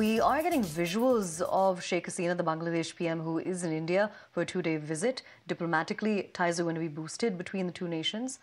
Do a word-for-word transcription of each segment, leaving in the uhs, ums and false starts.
We are getting visuals of Sheikh Hasina, the Bangladesh P M, who is in India for a two-day visit. Diplomatically, ties are going to be boosted between the two nations.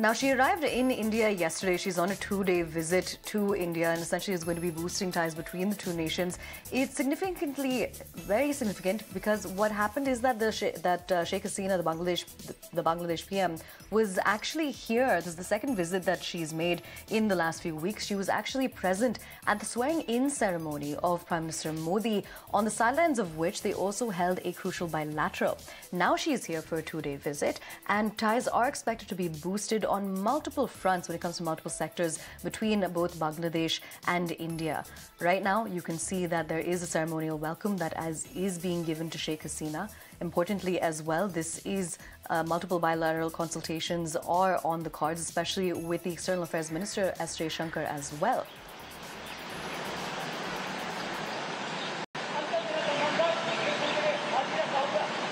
Now, she arrived in India yesterday. She's on a two-day visit to India and essentially is going to be boosting ties between the two nations. It's significantly, very significant, because what happened is that the that uh, Sheikh Hasina, the Bangladesh, the, the Bangladesh P M, was actually here. This is the second visit that she's made in the last few weeks. She was actually present at the swearing-in ceremony of Prime Minister Modi, on the sidelines of which they also held a crucial bilateral. Now she is here for a two-day visit, and ties are expected to be boosted on multiple fronts when it comes to multiple sectors between both Bangladesh and India. Right now, you can see that there is a ceremonial welcome that as is being given to Sheikh Hasina. Importantly as well, this is uh, multiple bilateral consultations are on the cards, especially with the External Affairs Minister, S. Jaishankar, as well.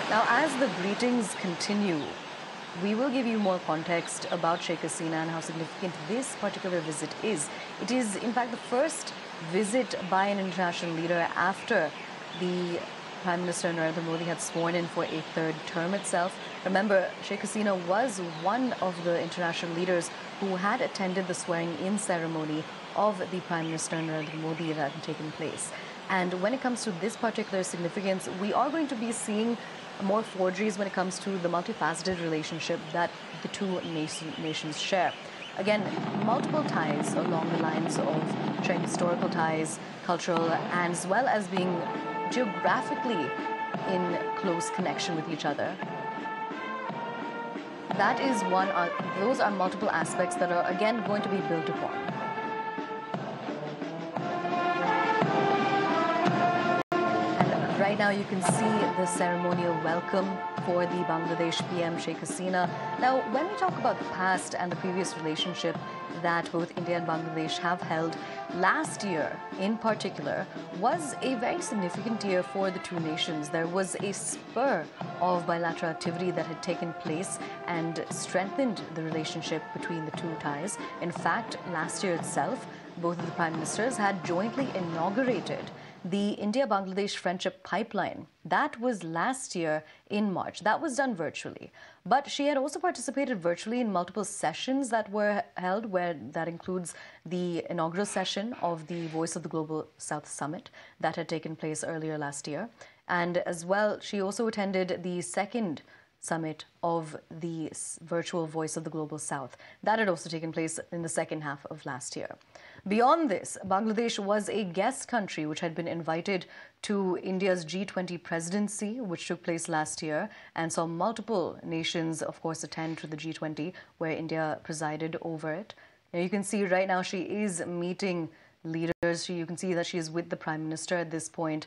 Now, as the greetings continue, we will give you more context about Sheikh Hasina and how significant this particular visit is. It is, in fact, the first visit by an international leader after the Prime Minister Narendra Modi had sworn in for a third term itself. Remember, Sheikh Hasina was one of the international leaders who had attended the swearing-in ceremony of the Prime Minister Narendra Modi that had taken place. And when it comes to this particular significance, we are going to be seeing more forgeries when it comes to the multifaceted relationship that the two nation, nations share. Again, multiple ties along the lines of sharing historical ties, cultural, and as well as being geographically in close connection with each other. That is one, those are multiple aspects that are again going to be built upon. Right now, you can see the ceremonial welcome for the Bangladesh P M, Sheikh Hasina. Now, when we talk about the past and the previous relationship that both India and Bangladesh have held, last year in particular was a very significant year for the two nations. There was a spur of bilateral activity that had taken place and strengthened the relationship between the two ties. In fact, last year itself, both of the prime ministers had jointly inaugurated the India-Bangladesh Friendship Pipeline. That was last year in March. That was done virtually. But she had also participated virtually in multiple sessions that were held, where that includes the inaugural session of the Voice of the Global South Summit that had taken place earlier last year. And as well, she also attended the second summit of the virtual Voice of the Global South. That had also taken place in the second half of last year. Beyond this, Bangladesh was a guest country which had been invited to India's G twenty presidency, which took place last year and saw multiple nations, of course, attend to the G twenty, where India presided over it. Now, you can see right now she is meeting leaders. She, you can see that she is with the Prime Minister at this point,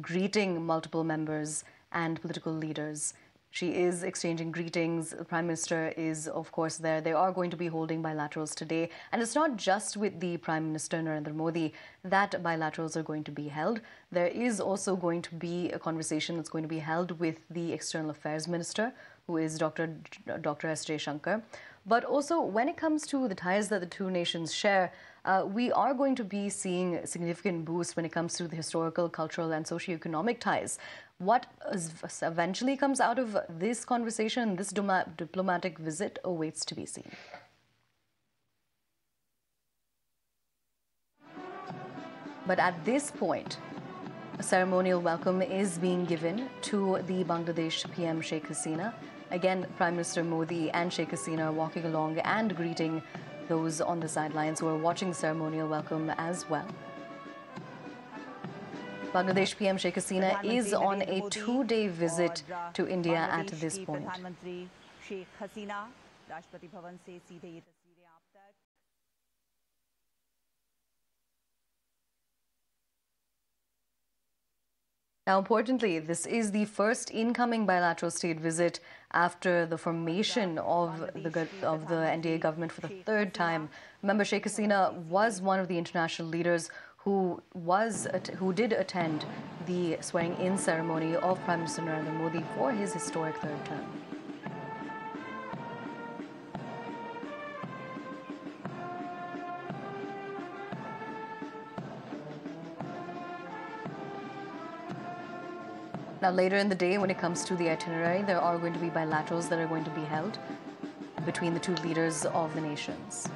greeting multiple members and political leaders. She is exchanging greetings. The Prime Minister is, of course, there. They are going to be holding bilaterals today. And it's not just with the Prime Minister, Narendra Modi, that bilaterals are going to be held. There is also going to be a conversation that's going to be held with the External Affairs Minister, who is Doctor Doctor S. Jaishankar. But also, when it comes to the ties that the two nations share, uh, we are going to be seeing a significant boost when it comes to the historical, cultural, and socioeconomic ties. What eventually comes out of this conversation, this diplomatic visit, awaits to be seen. But at this point, a ceremonial welcome is being given to the Bangladesh P M, Sheikh Hasina. Again, Prime Minister Modi and Sheikh Hasina are walking along and greeting those on the sidelines who are watching the ceremonial welcome as well. Bangladesh P M Sheikh Hasina is on a two-day visit to India at this point. Now, importantly, this is the first incoming bilateral state visit after the formation of the, of the N D A government for the third time. Remember, Sheikh Hasina was one of the international leaders who was who did attend the swearing-in ceremony of Prime Minister Narendra Modi for his historic third term. Now, later in the day, when it comes to the itinerary, there are going to be bilaterals that are going to be held between the two leaders of the nations.